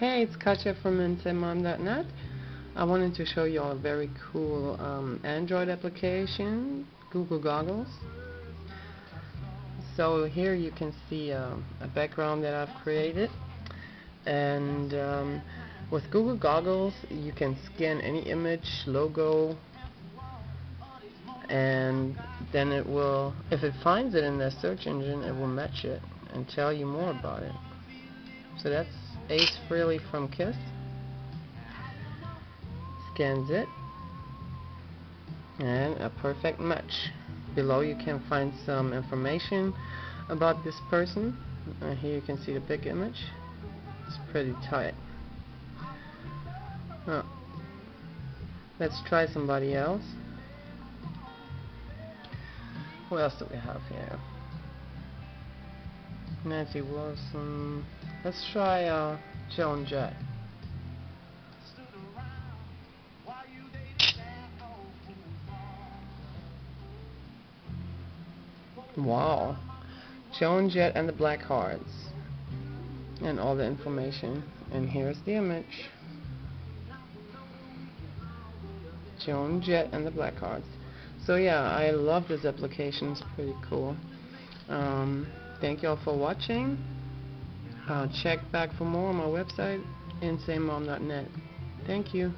Hey, it's Katja from insanemom.net. I wanted to show you all a very cool Android application, Google Goggles. So here you can see a background that I've created, and with Google Goggles you can scan any image, logo, and then it will, if it finds it in their search engine, it will match it and tell you more about it. So that's Ace Frehley from Kiss. Scans it, and a perfect match. Below you can find some information about this person. Here you can see the big image. It's pretty tight. Oh. Let's try somebody else. Who else do we have here? Nancy Wilson. Let's try Joan Jett. Wow. Joan Jett and the Blackhearts. And all the information. And here's the image. Joan Jett and the Blackhearts. So yeah, I love this application. It's pretty cool. Thank y'all for watching. Check back for more on my website, insanemom.net. Thank you.